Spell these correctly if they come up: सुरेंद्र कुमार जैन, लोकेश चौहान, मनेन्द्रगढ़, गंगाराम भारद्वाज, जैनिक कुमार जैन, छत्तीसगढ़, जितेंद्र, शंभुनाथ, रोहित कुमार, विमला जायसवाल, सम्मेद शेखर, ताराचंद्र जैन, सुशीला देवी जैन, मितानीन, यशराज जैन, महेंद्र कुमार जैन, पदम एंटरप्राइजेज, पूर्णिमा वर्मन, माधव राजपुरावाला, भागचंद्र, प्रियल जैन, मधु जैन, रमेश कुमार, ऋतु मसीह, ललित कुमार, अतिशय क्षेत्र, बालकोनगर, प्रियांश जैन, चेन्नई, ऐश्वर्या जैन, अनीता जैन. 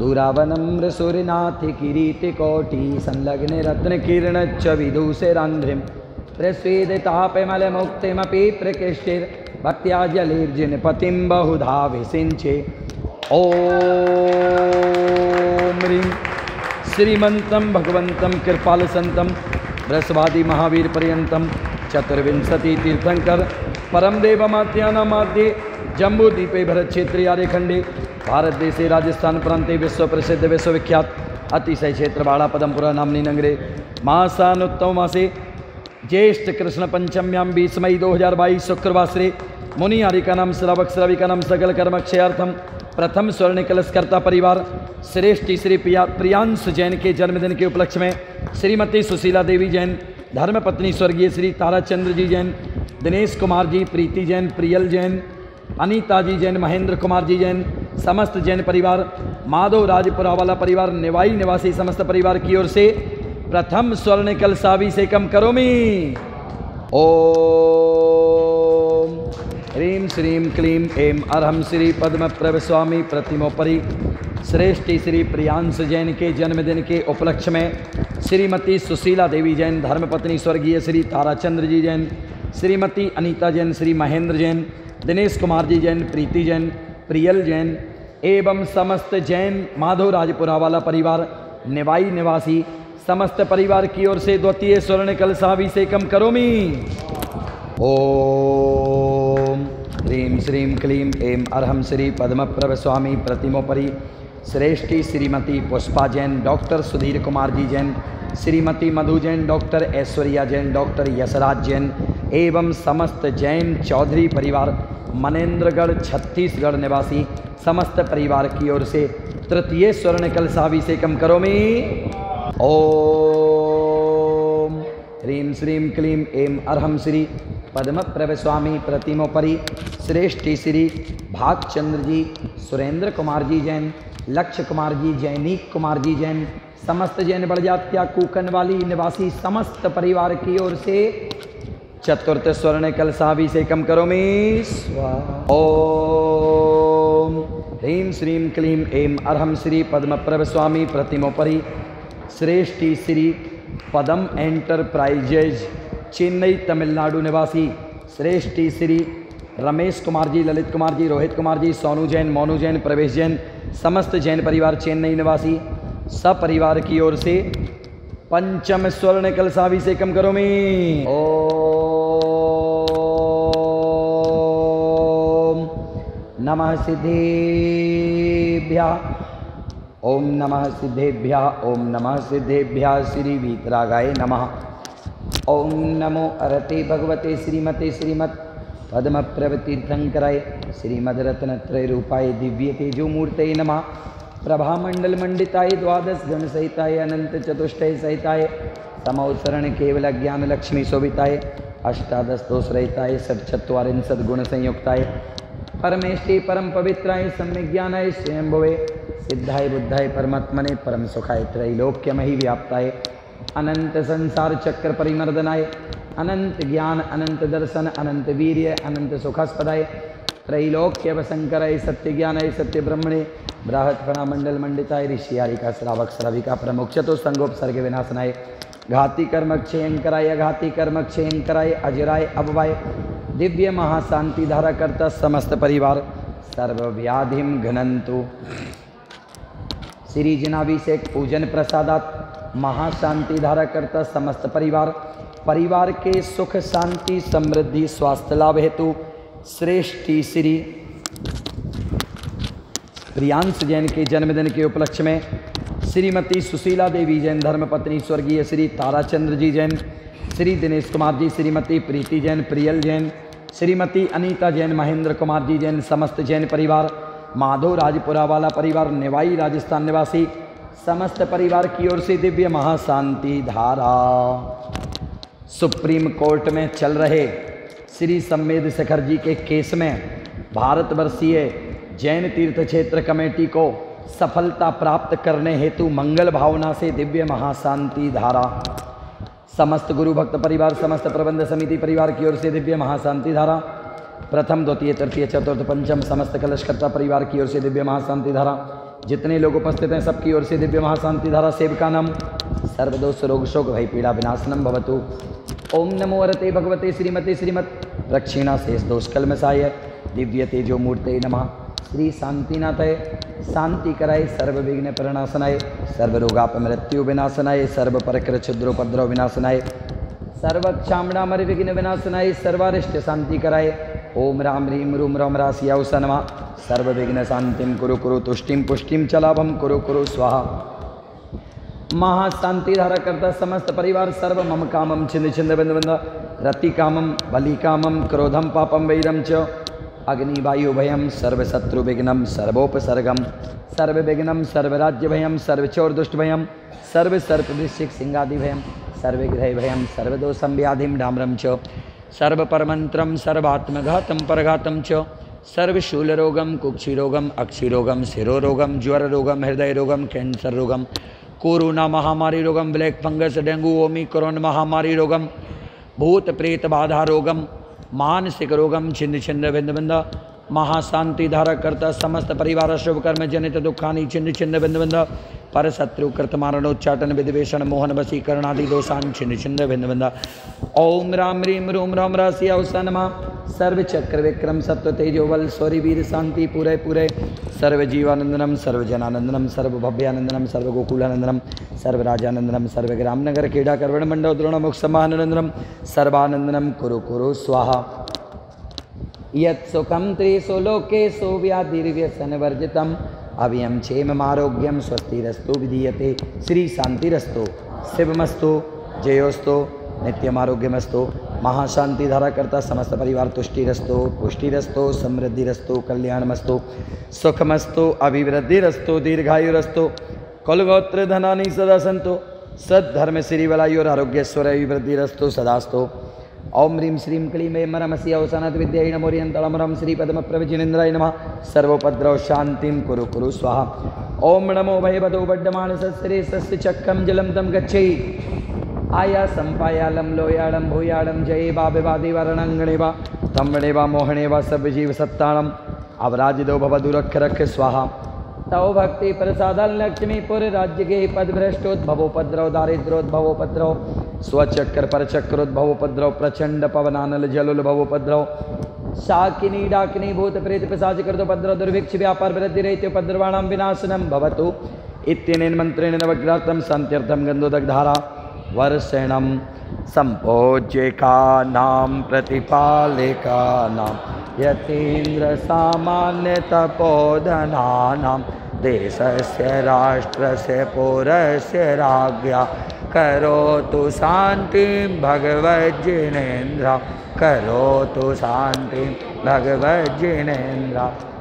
दूरावनम्रसुरनाथ किरीटिकोटी संलग्ने रत्नकिरणच्च विदुषेरान्ध्रिं प्रस्वेदतापमलमुक्तिमपि प्रकृष्टिर्भक्त्या जलेर्जनपतिं बहुधा विसिञ्चे। ॐ ह्रीं श्रीमन्तं भगवन्तं कृपालसन्तं बृहस्पति महावीरपर्यन्तं चतुर्विंशति तीर्थंकर परम देवमात्यानामाद्ये जम्बूदीपे भरत क्षेत्रे आर्यखंडे भारत देशे राजस्थान प्रांते विश्व प्रसिद्ध विश्वविख्यात अतिशय क्षेत्र बाड़ा पदमपुरा नामनी नगरे मासानुत्तम मासे ज्येष्ठ कृष्ण पंचम्यां 20 मई 2022 शुक्रवासरे मुनि आरिकानाम श्रावक श्राविकानाम सकल कर्मक्षयार्थम प्रथम स्वर्ण कलशकर्ता परिवार श्रेष्ठी श्री प्रियांश जैन के जन्मदिन के उपलक्ष्य में श्रीमती सुशीला देवी जैन, धर्मपत्नी स्वर्गीय श्री ताराचंद्र जी जैन, दिनेश कुमार जी, प्रीति जैन, प्रियल जैन, अनीता जी जैन, महेंद्र कुमार जी जैन, समस्त जैन परिवार, माधव राजपुरावाला परिवार, निवाई निवासी समस्त परिवार की ओर से प्रथम स्वर्ण कलशाभिषेकम करोमि। ओम ह्रीं श्रीं क्लीं ऐं अरहं श्री पद्मप्रभु स्वामी प्रतिमोपरि श्रेष्ठी श्री प्रियांश जैन के जन्मदिन के उपलक्ष्य में श्रीमती सुशीला देवी जैन, धर्मपत्नी स्वर्गीय श्री ताराचंद्र जी जैन, श्रीमती अनीता जैन, श्री महेंद्र जैन, दिनेश कुमार जी जैन, प्रीति जैन, प्रियल जैन एवं समस्त जैन माधव राजपुरावाला परिवार निवाई निवासी समस्त परिवार की ओर से द्वितीय स्वर्ण कलशाभिषेकम करोमि। ओम ह्रीं श्रीं क्लीं ऐं अरहं श्री पद्मप्रभु स्वामी प्रतिमोपरि श्रेष्ठी Shrimati Pushpa Jain, doctor Sudhir Kumar ji Jain, Shrimati मधु जैन, doctor ऐश्वर्या जैन, doctor यशराज जैन एवं समस्त जैन चौधरी परिवार मनेन्द्रगढ़ छत्तीसगढ़ निवासी समस्त परिवार की ओर से तृतीय स्वर्ण कलशाभिषेकम करोमि। ओम ह्रीं श्रीं क्लीं ऐं अरहं श्री पद्मप्रभु स्वामी प्रतिमोपरि श्रेष्ठी श्री भागचंद्र जी, सुरेंद्र कुमार जी जैन, लक्ष्य कुमार जी, जैनिक कुमार जी जैन समस्त जैन बड़जात्या कुकनवाली निवासी समस्त परिवार की ओर से चतुर्थ स्वर्ण कलशाभिषेकम करोमि। ओम ह्रीं श्रीं क्लीं ऐं अरहं श्री पद्मप्रभु स्वामी प्रतिमोपरि श्रेष्ठी श्री पदम एंटरप्राइजेज चेन्नई तमिलनाडु निवासी श्रेष्ठी श्री रमेश कुमार जी, ललित कुमार जी, रोहित कुमार जी, सोनू जैन, मोनू जैन, प्रवेश जैन समस्त जैन परिवार चेन्नई निवासी सब परिवार की ओर से पंचम स्वर्ण कलशाभिषेकम करोमि। ओम नमः सिद्धेभ्यः ओम नमः सिद्धेभ्यः ओम नमः सिद्धेभ्यः श्री वीतरागाय नमः। ओम नमो अरते भगवते श्रीमते श्रीमत् पद्मप्रभु तीर्थंकराय श्रीमद्रत्नत्रय रूपाय दिव्य तेजोमूर्तये नमः। प्रभामंडल मंडिताय द्वादश गण सहिताय अनंत चतुष्टय सहिताय समवसरण केवल ज्ञान लक्ष्मी शोभिताय अष्टादश दोष रहिताय षट्चत्वारिंशत् गुण संयुक्ताय परमेष्टि परम पवित्राय सम्यक ज्ञानाय स्वयंभुवे सिद्धाय बुद्धाय परमात्मने परम सुखाय त्रैलोक्यमहि व्याप्ताय अनंत संसार चक्र परिमर्दनाय अनंत ज्ञान अनंत दर्शन अनंत वीर्य अनंत सुखास्पदाय त्रैलोक्यवशंकराय सत्य ज्ञानाय सत्य ब्रह्मणे बृहत्फणा मंडल मंडिताय ऋषियारिका श्रावक श्राविका प्रमुख चतु संगोपसर्ग विनाशनाय घाती कर्म क्षयंकराय घाती कर्म क्षयंकराय अजराय अभवाय दिव्य महाशांति धारा करता समस्त परिवार सर्वव्याधिम घनंतु। श्री जनाभिषेक पूजन प्रसादात महाशांति धारा करता समस्त परिवार परिवार के सुख शांति समृद्धि स्वास्थ्य लाभ हेतु श्रेष्ठी श्री प्रियांश जैन के जन्मदिन के उपलक्ष्य में श्रीमती सुशीला देवी जैन, धर्मपत्नी स्वर्गीय श्री ताराचंद्र जी जैन, श्री दिनेश कुमार जी, श्रीमती प्रीति जैन, प्रियल जैन, श्रीमती अनीता जैन, महेंद्र कुमार जी जैन समस्त जैन परिवार माधव राजपुरावाला परिवार निवाई राजस्थान निवासी समस्त परिवार की ओर से दिव्य महाशांति धारा। सुप्रीम कोर्ट में चल रहे श्री सम्मेद शेखर जी के केस में भारतवर्षीय जैन तीर्थ क्षेत्र कमेटी को सफलता प्राप्त करने हेतु मंगल भावना से दिव्य महाशांति धारा। समस्त गुरु भक्त परिवार समस्त प्रबंध समिति परिवार की ओर से दिव्य महाशांति धारा। प्रथम द्वितीय तृतीय चतुर्थ पंचम समस्त कलशकर्ता परिवार की ओर से दिव्य महाशांति धारा। जितने लोग उपस्थित हैं सबकी ओर से दिव्य महाशांति धारा सेविकानम सर्वदोष रोग शोक भय पीड़ा विनाशनम भवतु। ओम नमो अरते भगवते श्रीमते श्रीमत रक्षिणा शेष दोष कल्मसाय दिव्य तेजो मूर्ते नमः। श्री शांतिनाथय शांति कराय सर्व विघ्न प्रणाशनाय सर्व रोगाप मृत्यु विनाशनाय सर्व परकर क्षुद्रोपद्रव विनाशनाय सर्व क्षामणा मर विघ्न विनाशनाय सर्वारिष्ट शांति कराय। ओम राम रीम रूम राम राशि औ सनमा सर्व विघ्न शांतिम कुरु कुरु तुष्टिम पुष्टिम चलाभम कुरु कुरु स्वाहा। महाशांति धारा करता समस्त परिवार सर्व मम कामम छिंद छिंद बंद बंद रति कामम बलि कामम क्रोधम पापम वैरम च अग्नि वायु भयम सर्वशत्रु विघ्नम सर्वोपसर्गम सर्व विघ्नम सर्वराज्य भयम सर्वचोर दुष्ट भयम सर्व सर्प वृश्चिक सिंगादि भयम सर्वग्रह भयम सर्वदोषम व्याधिम डाम्रम च सर्वपरमंत्रम सर्वात्मघातम परघातम च सर्वशूल रोगम कुक्षिरोगम अक्षिरोगम शिरोगम ज्वर रोगम हृदय रोगम कैंसर रोगम कोरोना महामारी रोगम black fungus dengue omicron महामारी रोगम भूत प्रेत बाधा रोगम मानसिक रोगम छिन्न छिन्न भिन्न भिन्न। महाशांति धारा करता समस्त परिवार शुभ कर्म जनित दुखानी छिन्न छिन्न भिन्न भिन्न पर शत्रु कृत मारणोच्चाटन विद्वेषण मोहन वशीकरण आदि दोषान छिन्न छिन्न भिन्न भिन्न। ओम राम रीम रूम राम राशि अवसान मा सर्व चक्र विक्रम सत्व तेजो बल सौरी वीर शांति पूरे पूरे सर्व जीवानंदनम सर्व जनानंदनम सर्व भव्यानंदनम सर्व गोकुलानंदनम सर्व राजानंदनम सर्व ग्राम नगर क्रीडा करवण मंडल द्रोण मुख समानंदनम सर्वानंदनम कुरु कुरु स्वाहा। यत् सुखम त्रिषु लोकेषु व्याधिर्व्यसन वर्जितम् अभयं क्षेमम् आरोग्यं स्वस्तिरस्तु विधीयते। श्री शांतिरस्तु शिवमस्तु जयोस्तु नित्यम् आरोग्यमस्तु। महाशांति धारा करता समस्त परिवार तुष्टिरस्तु पुष्टिरस्तु समृद्धिरस्तु कल्याणमस्तु सुखमस्तु अभिवृद्धिरस्तु दीर्घायुरस्तु कुलगोत्र धनानि सदा सन्तु सद्धर्म श्रीवलायोर आरोग्यस्वर अभिवृद्धिरस्तु सदास्तु। ओम ह्रीं श्रीं क्लीं ऐं मरमसि अवसानात् विद्यायै नमो रियन्तलमरं श्री पद्मप्रभुजिनेन्द्राय नमः सर्वोपद्रव शांतिं कुरु कुरु स्वाहा। ओम नमो भयवदो बड्डमानसस्रेसस्य चक्रं जलं तं गच्छेयि आयासं पायालं लोयालं भूयालं जये वा विवादे वा रणङ्गणे वा तम्बणे वा मोहणे वा सर्वजीवसत्तानं अवराजितो भवदुरक्ष रक्ष स्वाहा। तव भक्ति प्रसादान् लक्ष्मीपुर राज्यगे पदभ्रष्टोद्भवोपद्रव दारिद्रोद्भवोपद्रव स्वचक्र परचक्रोद्भवोपद्रव प्रचंड पवनानल जलोद्भवोपद्रव शाकिनी डाकिनी भूत प्रेत पिशाच कृतोपद्रव दुर्भिक्ष व्यापार वृद्धि रहितोपद्रवाणां विनाशनं भवतु। इत्यनेन मंत्रेण नवग्रहार्थं शान्त्यर्थं गन्धोदकधारा वर्षेणं संपोज्येकानां प्रतिपालेकानां यतीन्द्र सामान्य तपोधनानां देशस्य राष्ट्रस्य पौरस्य राज्ञा करोतु शांतिं भगवज्जिनेन्द्र करोतु शांतिं भगवज्जिनेन्द्र।